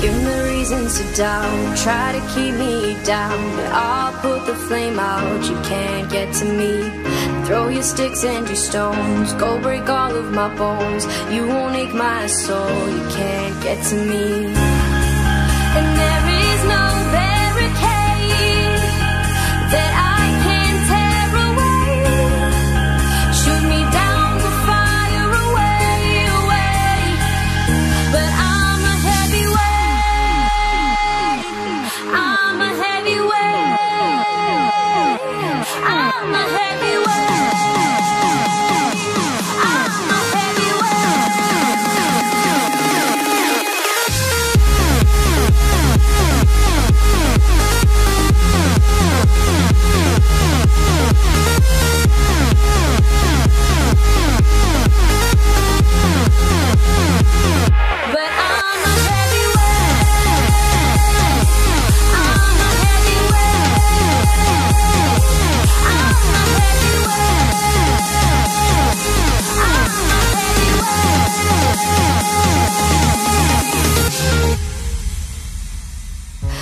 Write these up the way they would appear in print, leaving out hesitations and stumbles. Give me reasons to doubt, try to keep me down, but I'll put the flame out, you can't get to me. Throw your sticks and your stones, go break all of my bones. You won't ache my soul, you can't get to me. And there is no barricade that I can tear away. Shoot me down to fire away, away, but I'm a heavyweight.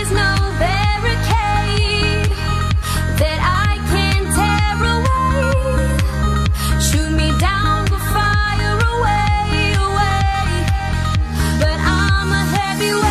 is no barricade that I can tear away. Shoot me down, but fire away, away, but I'm a heavyweight.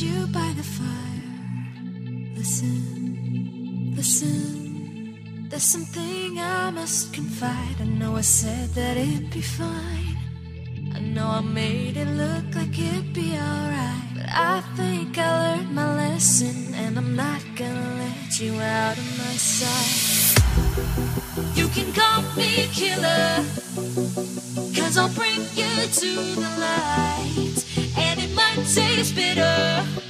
You by the fire, listen, listen, there's something I must confide. I know I said that it'd be fine, I know I made it look like it'd be alright, but I think I learned my lesson, and I'm not gonna let you out of my sight. You can call me killer, 'cause I'll bring you to the light. Tastes bitter.